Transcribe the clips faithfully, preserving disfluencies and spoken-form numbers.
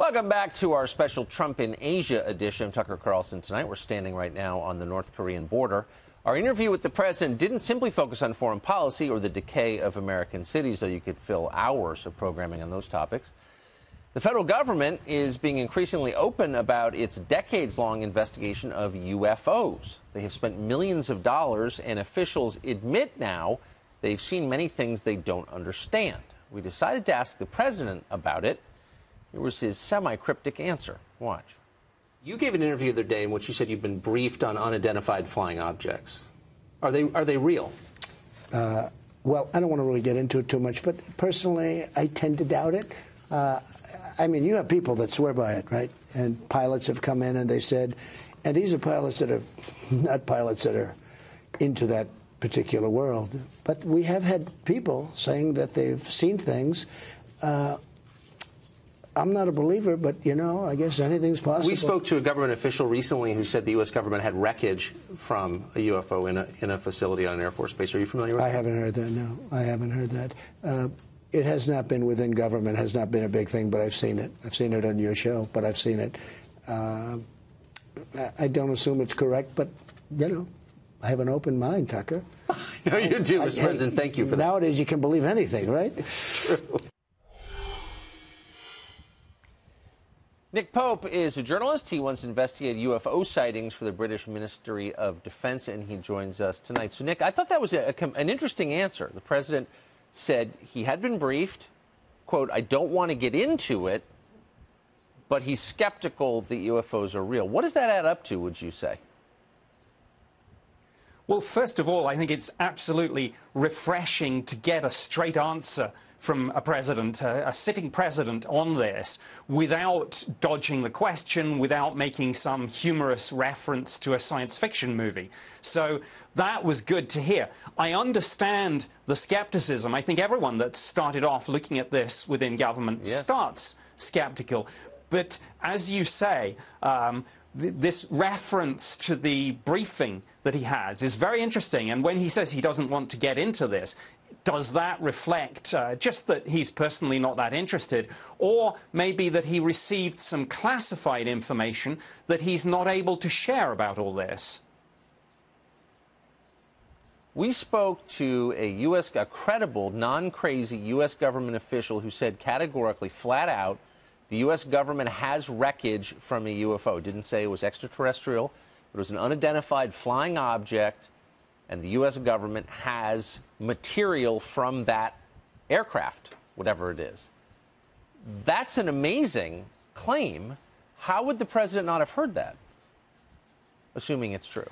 Welcome back to our special Trump in Asia edition of Tucker Carlson Tonight. We're standing right now on the North Korean border. Our interview with the president didn't simply focus on foreign policy or the decay of American cities, though you could fill hours of programming on those topics. The federal government is being increasingly open about its decades-long investigation of U F Os. They have spent millions of dollars, and officials admit now they've seen many things they don't understand. We decided to ask the president about it. It was his semi-cryptic answer. Watch. You gave an interview the other day in which you said you've been briefed on unidentified flying objects. Are they are they real? Uh, well, I don't want to really get into it too much, but personally, I tend to doubt it. Uh, I mean, you have people that swear by it, right? And pilots have come in and they said, and these are pilots that are not pilots that are into that particular world. But we have had people saying that they've seen things. Uh, I'm not a believer, but, you know, I guess anything's possible. We spoke to a government official recently who said the U S government had wreckage from a U F O in a, in a facility on an Air Force base. Are you familiar with that? I haven't heard that, no. I haven't heard that. Uh, it has not been within government, has not been a big thing, but I've seen it. I've seen it on your show, but I've seen it. Uh, I don't assume it's correct, but, you know, I have an open mind, Tucker. I know you do, Mister President. Thank you for that. Nowadays, you can believe anything, right? True. Nick Pope is a journalist. He once investigated U F O sightings for the British Ministry of Defense, and he joins us tonight. So, Nick, I thought that was a, a, an interesting answer. The president said he had been briefed, quote, I don't want to get into it, but he's skeptical that U F Os are real. What does that add up to, would you say? Well, first of all, I think it's absolutely refreshing to get a straight answer from a president, a, a sitting president on this, without dodging the question, without making some humorous reference to a science fiction movie. So that was good to hear. I understand the skepticism. I think everyone that started off looking at this within government yes. starts skeptical. But as you say, um, th this reference to the briefing that he has is very interesting. And when he says he doesn't want to get into this, does that reflect uh, just that he's personally not that interested, or maybe that he received some classified information that he's not able to share about all this? We spoke to a U S, a credible, non-crazy U S government official who said categorically, flat out, the U S government has wreckage from a U F O. Didn't say it was extraterrestrial, but it was an unidentified flying object. And the U S government has material from that aircraft, whatever it is. That's an amazing claim. How would the president not have heard that, assuming it's true?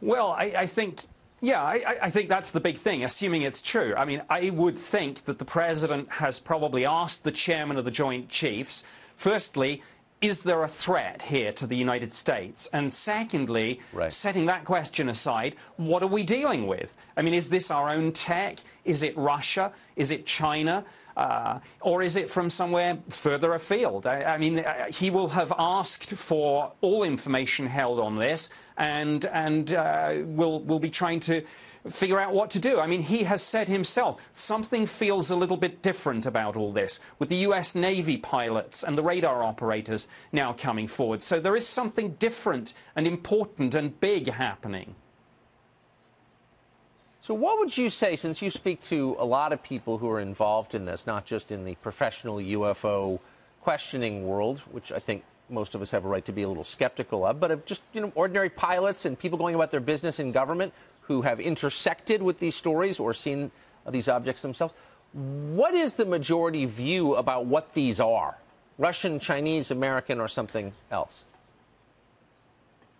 Well, I, I think, yeah, I, I think that's the big thing, assuming it's true. I mean, I would think that the president has probably asked the chairman of the Joint Chiefs, firstly, is there a threat here to the United States? And secondly, right. setting that question aside, what are we dealing with? I mean, is this our own tech? Is it Russia? Is it China? Uh, or is it from somewhere further afield? I, I mean, uh, he will have asked for all information held on this and, and uh, will, will be trying to figure out what to do. I mean, he has said himself, something feels a little bit different about all this, with the U S Navy pilots and the radar operators now coming forward. So there is something different and important and big happening. So what would you say, since you speak to a lot of people who are involved in this, not just in the professional U F O questioning world, which I think most of us have a right to be a little skeptical of, but of just, you know, ordinary pilots and people going about their business in government who have intersected with these stories or seen these objects themselves. What is the majority view about what these are? Russian, Chinese, American, or something else?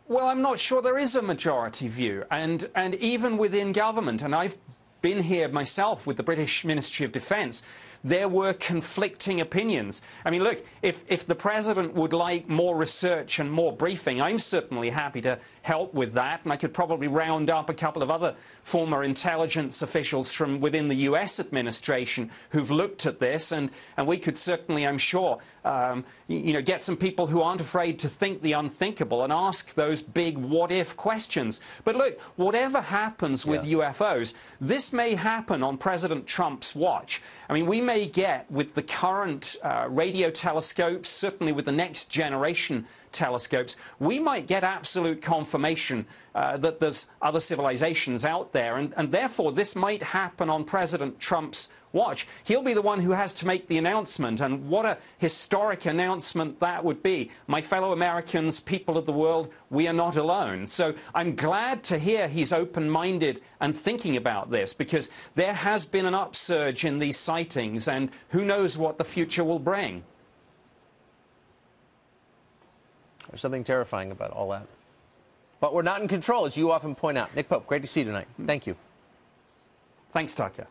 Well, I'm not sure there is a majority view, and, and even within government, and I've been here myself with the British Ministry of Defense, there were conflicting opinions. I mean, look, if, if the president would like more research and more briefing, I'm certainly happy to help with that. And I could probably round up a couple of other former intelligence officials from within the U S administration who've looked at this, and, and we could certainly, I'm sure, um, you know, get some people who aren't afraid to think the unthinkable and ask those big what-if questions. But look, whatever happens with yeah. U F Os, this may happen on President Trump's watch. I mean, we may get, with the current uh, radio telescopes, certainly with the next generation telescopes, we might get absolute confirmation uh, that there's other civilizations out there, and, and therefore this might happen on President Trump's watch. He'll be the one who has to make the announcement, and what a historic announcement that would be. My fellow Americans, people of the world, we are not alone. So I'm glad to hear he's open-minded and thinking about this, because there has been an upsurge in these sightings, and who knows what the future will bring. There's something terrifying about all that. But we're not in control, as you often point out. Nick Pope, great to see you tonight. Thank you. Thanks, Tucker.